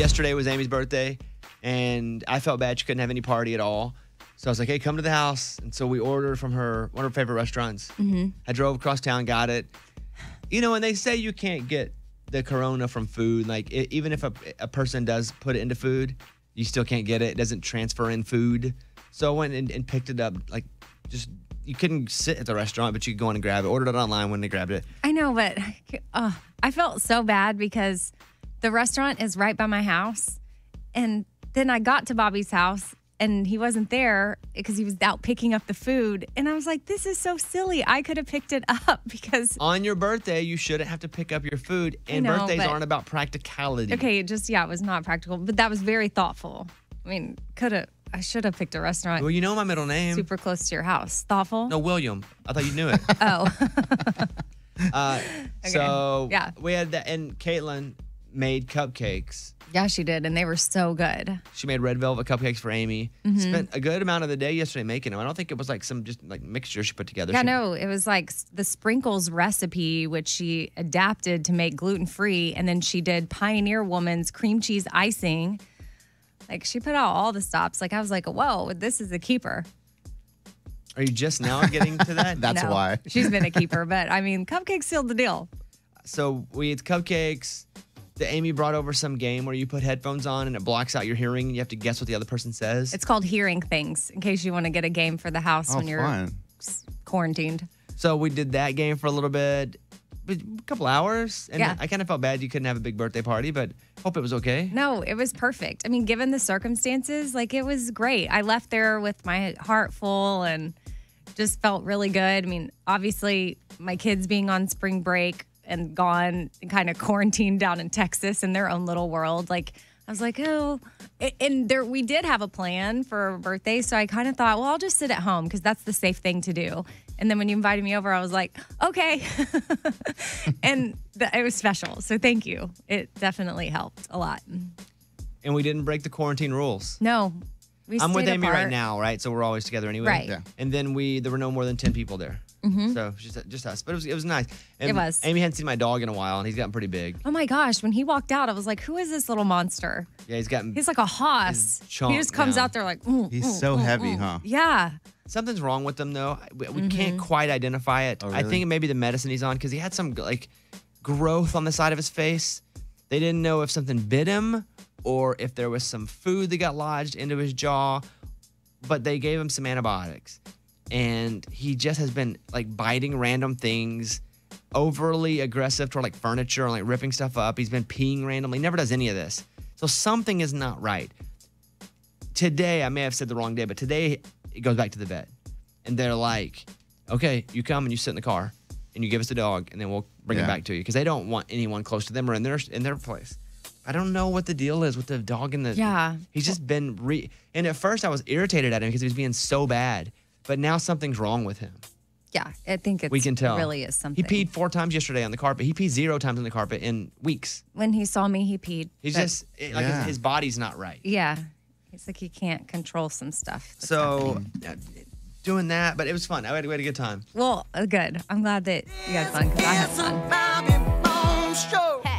Yesterday was Amy's birthday, and I felt bad she couldn't have any party at all. So I was like, hey, come to the house. And so we ordered from her, one of her favorite restaurants. I drove across town, got it. You know, and they say you can't get the corona from food. Like, it, even if a person does put it into food, you still can't get it. It doesn't transfer in food. So I went and picked it up. Like, just, you couldn't sit at the restaurant, but you could go in and grab it. Ordered it online when they grabbed it. I know, but I felt so bad because the restaurant is right by my house. And then I got to Bobby's house, and he wasn't there because he was out picking up the food. And I was like, this is so silly. I could have picked it up because— on your birthday, you shouldn't have to pick up your food. And no, birthdays aren't about practicality. Okay, it was not practical. But that was very thoughtful. I mean, I should have picked a restaurant. Well, you know my middle name. Super close to your house. Thoughtful? No, William. I thought you knew it. Okay. So yeah, we had that. And Caitlin made cupcakes. Yeah, she did, and they were so good. She made red velvet cupcakes for Amy. Spent a good amount of the day yesterday making them. I don't think it was like some just like mixture she put together. Yeah, no, it was like the sprinkles recipe, which she adapted to make gluten-free, and then she did Pioneer Woman's cream cheese icing. Like, she put out all the stops. Like, I was like, whoa, this is a keeper. Are you just now getting to that? That's no, why. She's been a keeper, but, I mean, cupcakes sealed the deal. So we ate cupcakes. Amy brought over some game where you put headphones on and it blocks out your hearing. And you have to guess what the other person says. It's called Hearing Things, in case you want to get a game for the house when you're quarantined. So we did that game for a little bit, a couple hours. And I kind of felt bad you couldn't have a big birthday party, but hope it was okay. No, it was perfect. I mean, given the circumstances, like, it was great. I left there with my heart full and just felt really good. I mean, obviously, my kids being on spring break and gone and kind of quarantined down in Texas in their own little world. Like, I was like, oh, and there, we did have a plan for a birthday. So I kind of thought, well, I'll just sit at home because that's the safe thing to do. And then when you invited me over, I was like, okay. And it was special. So thank you. It definitely helped a lot. And we didn't break the quarantine rules. No. I'm with Amy right now, right? So we're always together anyway. Right. Yeah. And then there were no more than 10 people there. So just us. But it was nice. And it was. Amy hadn't seen my dog in a while, and he's gotten pretty big. Oh, my gosh. When he walked out, I was like, who is this little monster? Yeah, he's gotten— he's like a hoss. He just comes out there like, he's so heavy, huh? Yeah. Something's wrong with him, though. We can't quite identify it. Oh, really? I think it may be the medicine he's on, because he had some, like, growth on the side of his face. They didn't know if something bit him or if there was some food that got lodged into his jaw, but they gave him some antibiotics. And he just has been, like, biting random things, overly aggressive toward, like, furniture and, like, ripping stuff up. He's been peeing randomly. Never does any of this. So something is not right. Today, I may have said the wrong day, but today it goes back to the vet. And they're like, okay, you come and you sit in the car and you give us the dog and then we'll bring it back to you. Because they don't want anyone close to them or in their place. I don't know what the deal is with the dog and the— yeah. He's just been— and at first I was irritated at him because he was being so bad. But now something's wrong with him. Yeah, I think we can tell. Really is something. He peed 4 times yesterday on the carpet. He peed 0 times on the carpet in weeks. When he saw me, he peed. He's just, like, his body's not right. Yeah. It's like he can't control some stuff. So, doing that, but it was fun. We had a good time. Well, good. I'm glad that you had fun, because I had fun.